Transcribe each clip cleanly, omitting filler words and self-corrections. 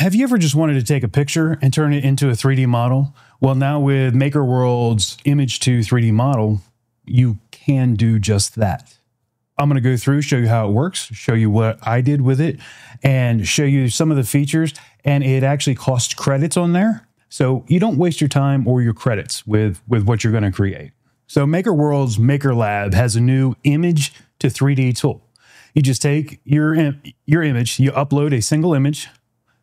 Have you ever just wanted to take a picture and turn it into a 3D model? Well, now with MakerWorld's Image to 3D model, you can do just that. I'm going to go through, show you how it works, show you what I did with it, and show you some of the features. And it actually costs credits on there. So you don't waste your time or your credits with what you're going to create. So MakerWorld's Maker Lab has a new Image to 3D tool. You just take your image, you upload a single image,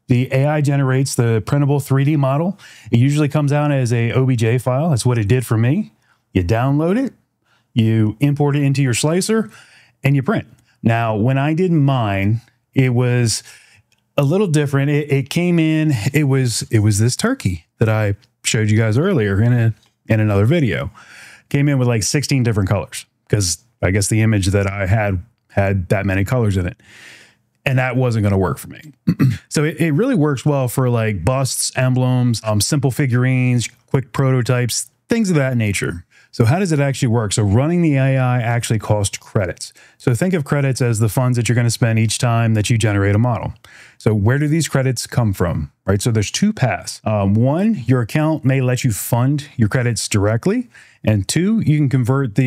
the AI generates the printable 3D model. It usually comes out as an OBJ file. That's what it did for me. You download it, you import it into your slicer, and you print. Now, when I did mine, it was a little different. It came in, it was this turkey that I showed you guys earlier in another video. Came in with like 16 different colors because I guess the image that I had that many colors in it. And that wasn't going to work for me. So it really works well for like busts, emblems, simple figurines, quick prototypes, things of that nature. So how does it actually work? So running the AI actually costs credits. So think of credits as the funds that you're going to spend each time that you generate a model. So where do these credits come from, right? So there's two paths. One, your account may let you fund your credits directly. And two, you can convert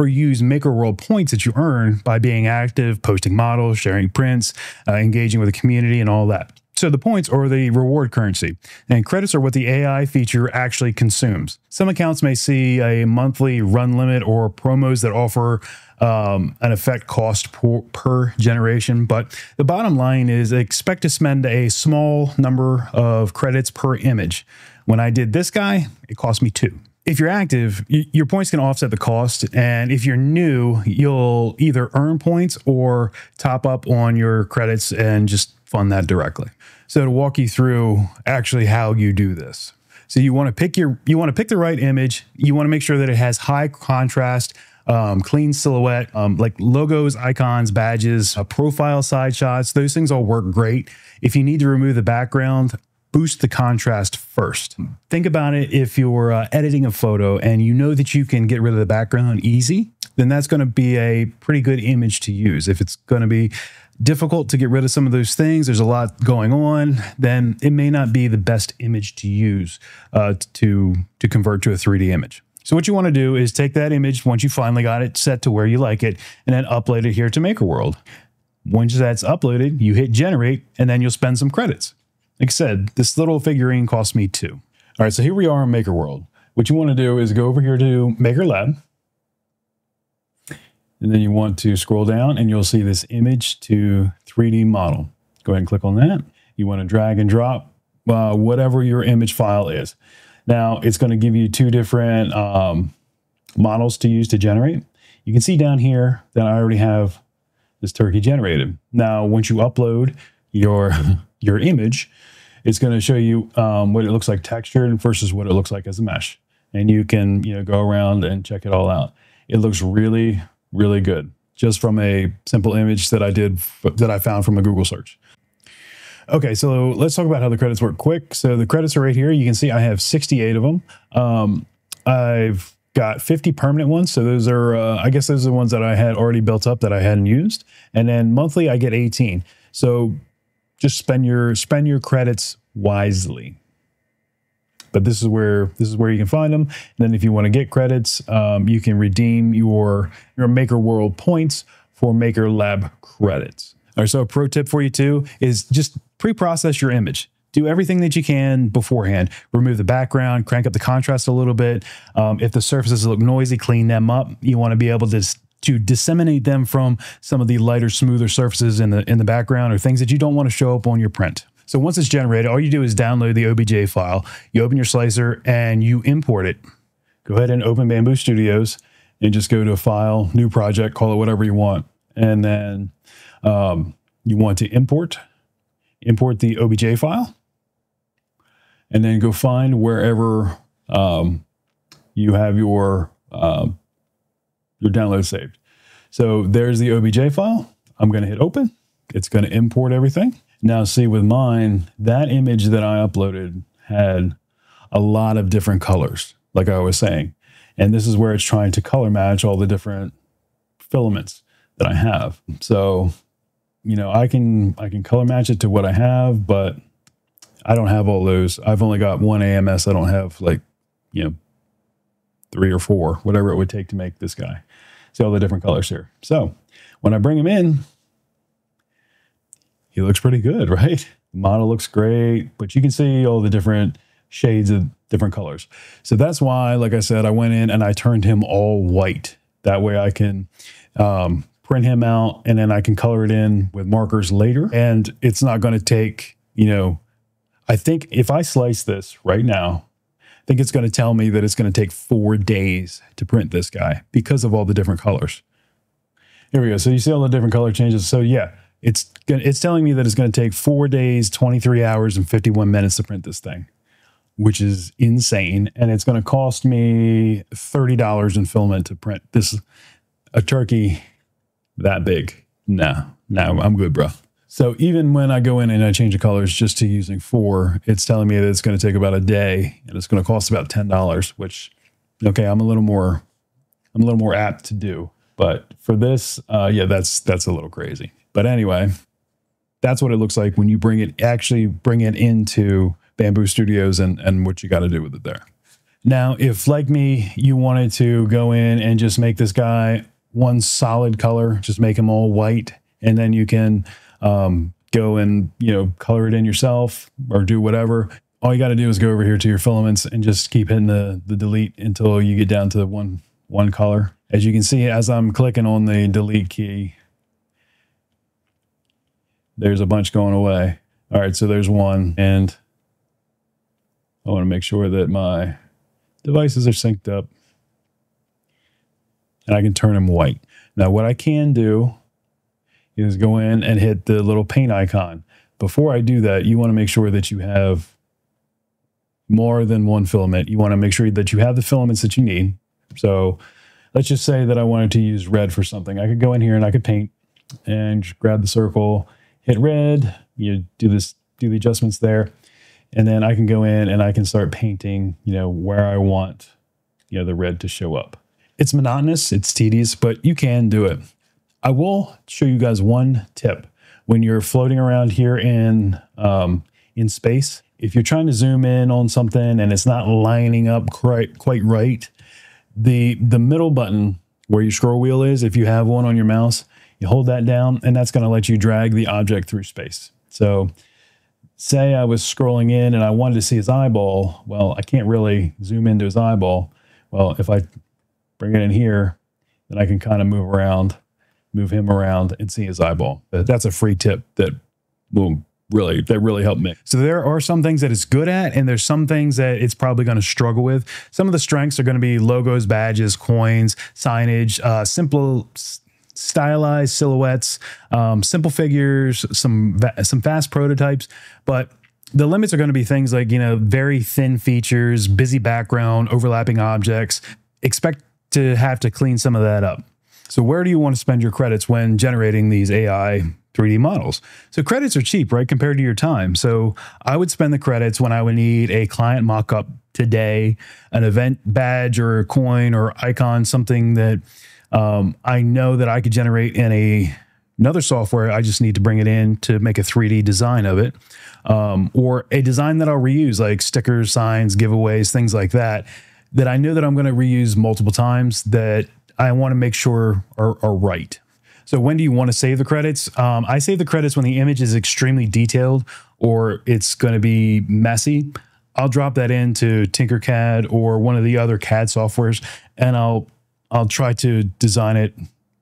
or use MakerWorld points that you earn by being active, posting models, sharing prints, engaging with the community and all that. So the points are the reward currency, and credits are what the AI feature actually consumes. Some accounts may see a monthly run limit or promos that offer an effect cost per generation. But the bottom line is expect to spend a small number of credits per image. When I did this guy, it cost me 2. If you're active, your points can offset the cost. And if you're new, you'll either earn points or top up on your credits and just fund that directly. So to walk you through actually how you do this. So you want to pick the right image. You want to make sure that it has high contrast, clean silhouette, like logos, icons, badges, profile side shots. Those things all work great. If you need to remove the background, boost the contrast first. Think about it. If you're editing a photo and you know that you can get rid of the background easy, then that's going to be a pretty good image to use. If it's going to be difficult to get rid of some of those things, there's a lot going on, then it may not be the best image to use to convert to a 3D image. So what you want to do is take that image once you finally got it set to where you like it, and then upload it here to MakerWorld. Once that's uploaded, you hit generate, and then you'll spend some credits. Like I said, this little figurine cost me 2. All right, so here we are in MakerWorld. What you want to do is go over here to Maker Lab. And then you want to scroll down and you'll see this Image to 3D model. Go ahead and click on that. You want to drag and drop whatever your image file is. Now, it's going to give you 2 different models to use to generate. You can see down here that I already have this turkey generated. Now, once you upload your image, it's going to show you what it looks like textured versus what it looks like as a mesh. And you can go around and check it all out. It looks really, really good just from a simple image that I did, that I found from a Google search. Okay, so let's talk about how the credits work quick. So the credits are right here. You can see I have 68 of them. I've got 50 permanent ones. So those are, I guess those are the ones that I had already built up that I hadn't used. And then monthly I get 18. So just spend your credits wisely. But this is where you can find them. And then if you want to get credits, you can redeem your MakerWorld points for Maker Lab credits. All right, so a pro tip for you too is just pre-process your image. Do everything that you can beforehand. Remove the background, crank up the contrast a little bit. If the surfaces look noisy, clean them up. You want to be able to disseminate them from some of the lighter, smoother surfaces in the background or things that you don't want to show up on your print. So once it's generated, all you do is download the OBJ file, you open your slicer and you import it. Go ahead and open Bambu Studios and just go to File, New Project, call it whatever you want. And then you want to import the OBJ file, and then go find wherever you have your download saved. So there's the OBJ file. I'm going to hit open. It's going to import everything. Now see with mine, that image that I uploaded had a lot of different colors, like I was saying. And this is where it's trying to color match all the different filaments that I have. So you know, I can color match it to what I have, but I don't have all those. I've only got one AMS. I don't have, like, you know, 3 or 4, whatever it would take to make this guy. See all the different colors here. So when I bring him in, he looks pretty good, right? The model looks great, but you can see all the different shades of different colors. So that's why, like I said, I went in and I turned him all white. That way I can print him out, and then I can color it in with markers later. And it's not going to take, you know, I think if I slice this right now, I think it's going to tell me that it's going to take 4 days to print this guy because of all the different colors. Here we go. So you see all the different color changes. So yeah, it's telling me that it's going to take 4 days, 23 hours and 51 minutes to print this thing, which is insane. And it's going to cost me $30 in filament to print this, a turkey that big. No, I'm good, bro. So even when I go in and I change the colors just to using 4, it's telling me that it's going to take about a day and it's going to cost about $10, which, okay, I'm a little more apt to do. But for this, yeah, that's a little crazy. But anyway, that's what it looks like when you bring it, actually bring it into Bambu Studios and what you got to do with it there. Now, if like me, you wanted to go in and just make this guy one solid color, just make him all white, and then you can go and, you know, color it in yourself or do whatever. All you got to do is go over here to your filaments and just keep hitting the delete until you get down to one color. As you can see, as I'm clicking on the delete key, there's a bunch going away. All right, so there's one, and I want to make sure that my devices are synced up and I can turn them white. Now, what I can do is go in and hit the little paint icon. Before I do that, you want to make sure that you have more than one filament. You want to make sure that you have the filaments that you need. So let's just say that I wanted to use red for something. I could go in here and I could paint and just grab the circle, hit red, you do this, do the adjustments there. And then I can go in and I can start painting, you know, where I want, you know, the red to show up. It's monotonous, it's tedious, but you can do it. I will show you guys one tip. When you're floating around here in space, if you're trying to zoom in on something and it's not lining up quite right, the middle button where your scroll wheel is, if you have one on your mouse, you hold that down and that's going to let you drag the object through space. So say I was scrolling in and I wanted to see his eyeball. Well, I can't really zoom into his eyeball. Well, if I bring it in here, then I can kind of move him around and see his eyeball. That's a free tip that will really, that really helped me. So there are some things that it's good at, and there's some things that it's probably going to struggle with. Some of the strengths are going to be logos, badges, coins, signage, simple stylized silhouettes, simple figures, some fast prototypes. But the limits are going to be things like, you know, very thin features, busy background, overlapping objects. Expect to have to clean some of that up. So where do you want to spend your credits when generating these AI 3D models? So credits are cheap, right, compared to your time. So I would spend the credits when I would need a client mock-up today, an event badge or a coin or icon, something that I know that I could generate in another software. I just need to bring it in to make a 3D design of it, or a design that I'll reuse, like stickers, signs, giveaways, things like that, that I know that I'm going to reuse multiple times, that I want to make sure are right. So when do you want to save the credits? I save the credits when the image is extremely detailed or it's going to be messy. I'll drop that into TinkerCAD or one of the other CAD softwares, and I'll try to design it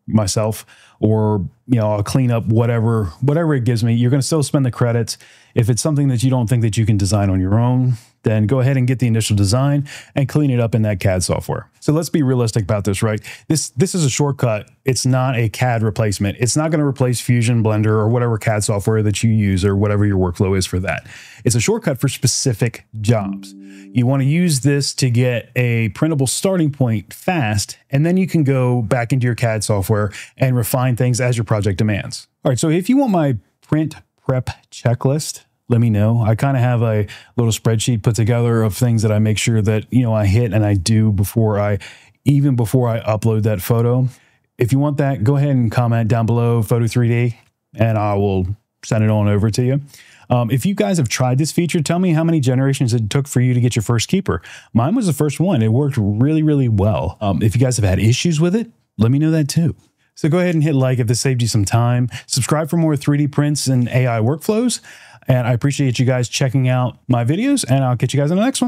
myself, or, you know, I'll clean up whatever it gives me. You're going to still spend the credits. If it's something that you don't think that you can design on your own, then go ahead and get the initial design and clean it up in that CAD software. So let's be realistic about this, right? This is a shortcut. It's not a CAD replacement. It's not going to replace Fusion, Blender, or whatever CAD software that you use, or whatever your workflow is for that. It's a shortcut for specific jobs. You want to use this to get a printable starting point fast, and then you can go back into your CAD software and refine things as your project demands. All right, so if you want my print prep checklist, let me know. I kind of have a little spreadsheet put together of things that I make sure that, you know, I hit and I do before I upload that photo. If you want that, go ahead and comment down below, Photo 3D. and I will send it on over to you. If you guys have tried this feature, tell me how many generations it took for you to get your first keeper. Mine was the first one. It worked really, really well. If you guys have had issues with it, let me know that too. So go ahead and hit like if this saved you some time. Subscribe for more 3D prints and AI workflows. And I appreciate you guys checking out my videos, and I'll catch you guys in the next one.